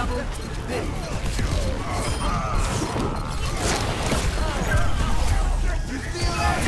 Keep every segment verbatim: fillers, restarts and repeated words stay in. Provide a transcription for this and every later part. Double bitch. You feel that?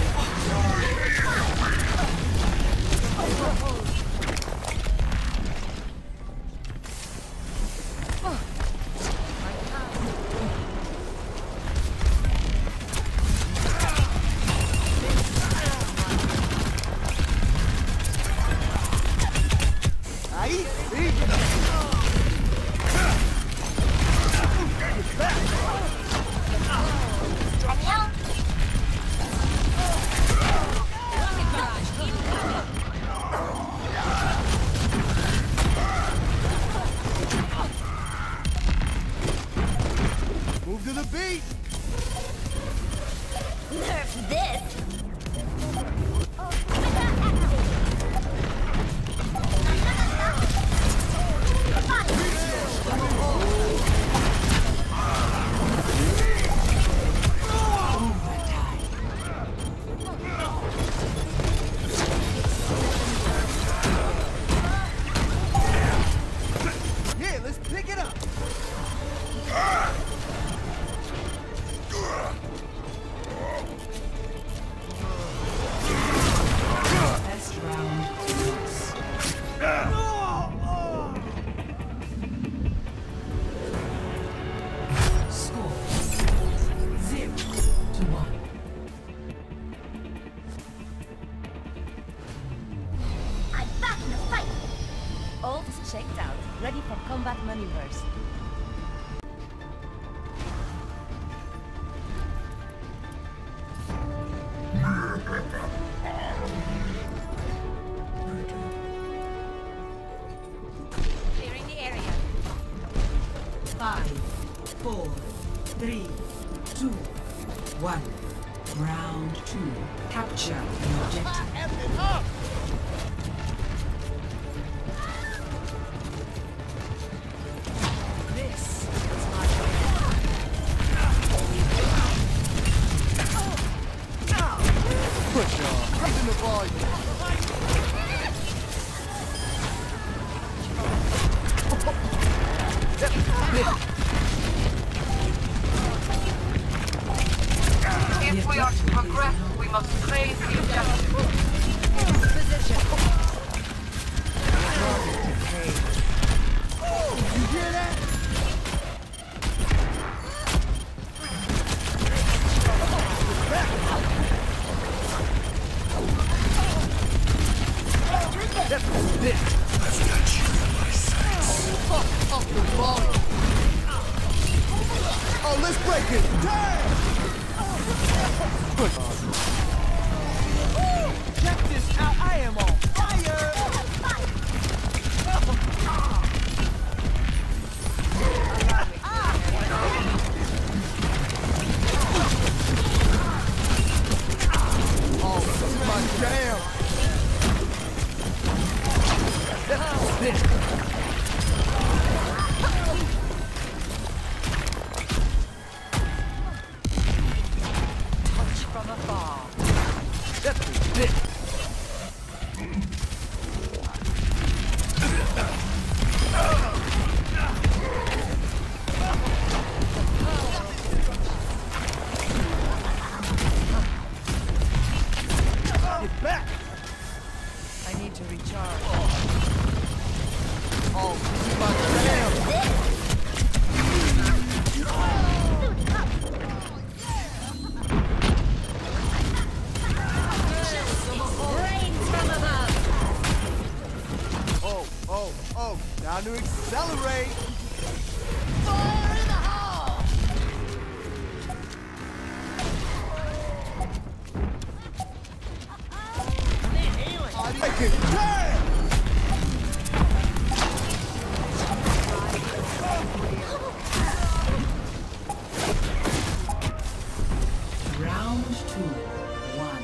Five, four, three, two, one. Round two. Capture the objective. Up! To accelerate. Fire in the hole. I make it turn. Round two. One.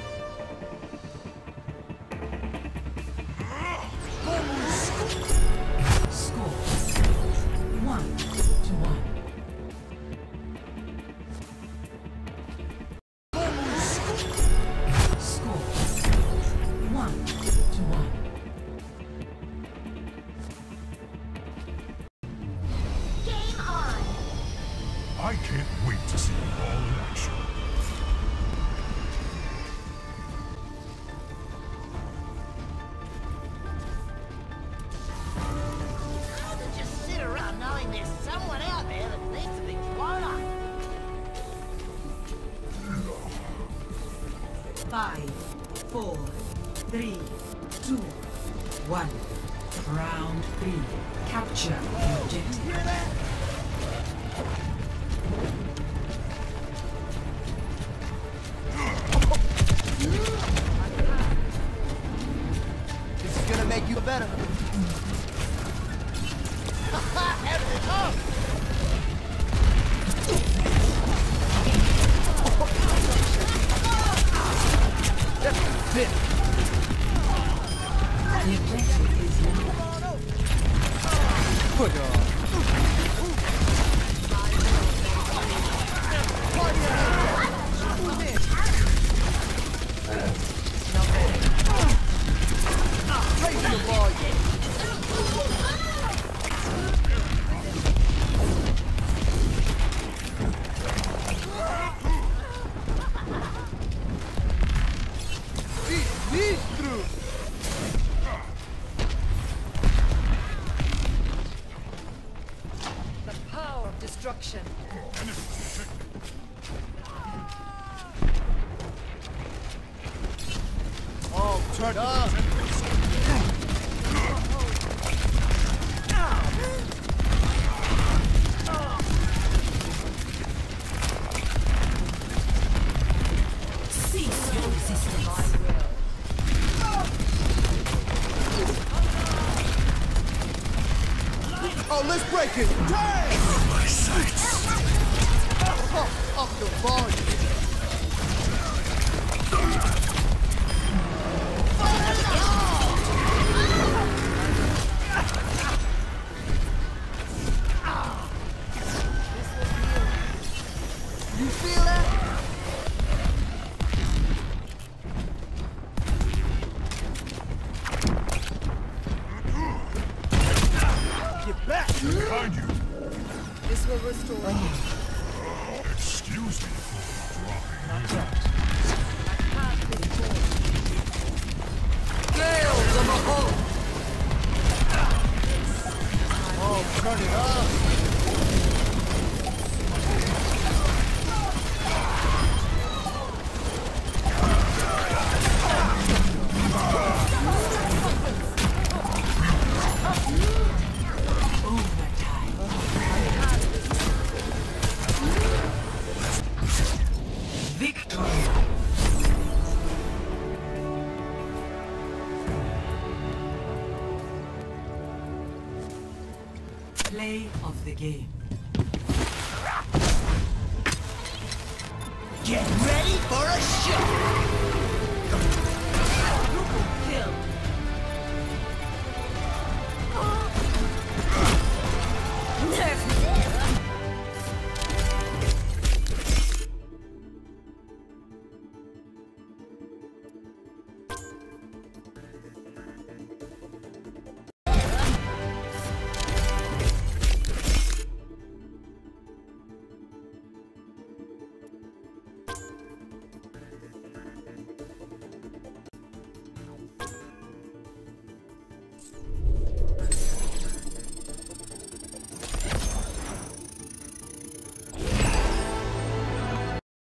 I can't wait to see you all in action. How to just sit around knowing there's someone out there that needs to be blown up. Five, four, three, two, one. Round three. Capture the objective. Hear that? This is gonna make you better. That's a bit. The objective is now. Put on. Destruction. Oh, turn up! Cease your resistance. Oh, let's break it! Turn! Up the volume. You feel that? Get back! Behind you. This will restore you. Oh. Excuse me for dropping you. Gales on the hull! Oh, turn it up! Overtime. Victory! Play of the game. Get ready for a shot!